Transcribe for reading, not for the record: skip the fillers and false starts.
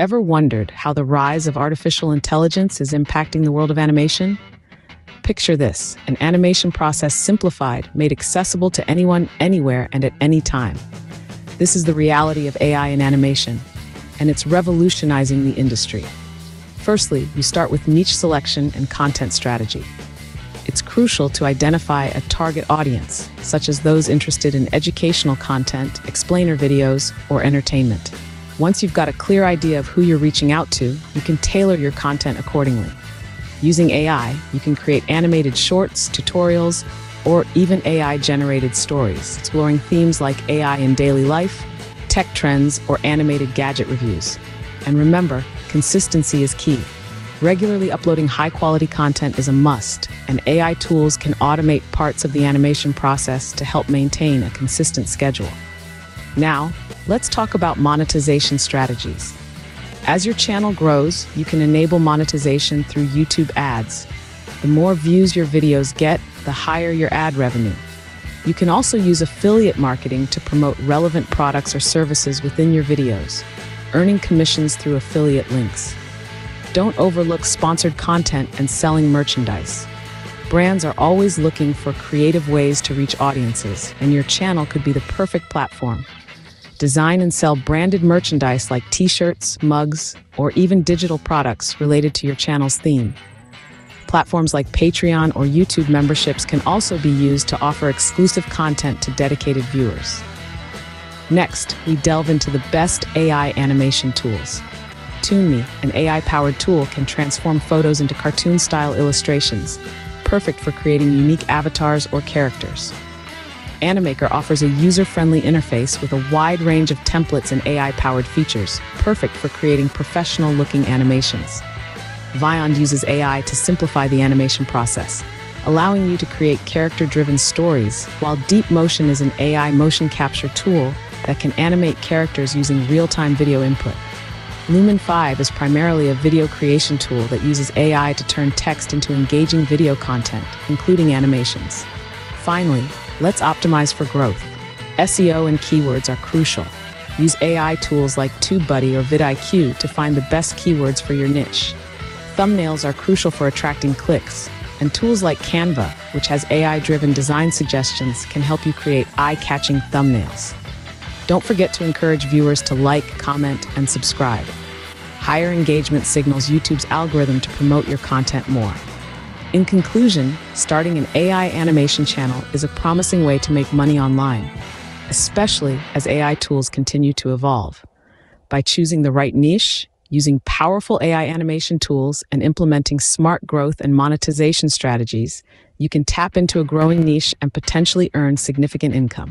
Ever wondered how the rise of artificial intelligence is impacting the world of animation? Picture this, an animation process simplified, made accessible to anyone, anywhere, and at any time. This is the reality of AI in animation, and it's revolutionizing the industry. Firstly, you start with niche selection and content strategy. It's crucial to identify a target audience, such as those interested in educational content, explainer videos, or entertainment. Once you've got a clear idea of who you're reaching out to, you can tailor your content accordingly. Using AI, you can create animated shorts, tutorials, or even AI-generated stories, exploring themes like AI in daily life, tech trends, or animated gadget reviews. And remember, consistency is key. Regularly uploading high-quality content is a must, and AI tools can automate parts of the animation process to help maintain a consistent schedule. Now, let's talk about monetization strategies. As your channel grows, you can enable monetization through YouTube ads. The more views your videos get, the higher your ad revenue. You can also use affiliate marketing to promote relevant products or services within your videos, earning commissions through affiliate links. Don't overlook sponsored content and selling merchandise. Brands are always looking for creative ways to reach audiences, and your channel could be the perfect platform. Design and sell branded merchandise like t-shirts, mugs, or even digital products related to your channel's theme. Platforms like Patreon or YouTube memberships can also be used to offer exclusive content to dedicated viewers. Next, we delve into the best AI animation tools. Toonme, an AI-powered tool, can transform photos into cartoon-style illustrations, perfect for creating unique avatars or characters. Animaker offers a user-friendly interface with a wide range of templates and AI-powered features, perfect for creating professional-looking animations. Vyond uses AI to simplify the animation process, allowing you to create character-driven stories, while DeepMotion is an AI motion capture tool that can animate characters using real-time video input. Lumen5 is primarily a video creation tool that uses AI to turn text into engaging video content, including animations. Finally, let's optimize for growth. SEO and keywords are crucial. Use AI tools like TubeBuddy or VidIQ to find the best keywords for your niche. Thumbnails are crucial for attracting clicks, and tools like Canva, which has AI-driven design suggestions, can help you create eye-catching thumbnails. Don't forget to encourage viewers to like, comment, and subscribe. Higher engagement signals YouTube's algorithm to promote your content more. In conclusion, starting an AI animation channel is a promising way to make money online, especially as AI tools continue to evolve. By choosing the right niche, using powerful AI animation tools, and implementing smart growth and monetization strategies, you can tap into a growing niche and potentially earn significant income.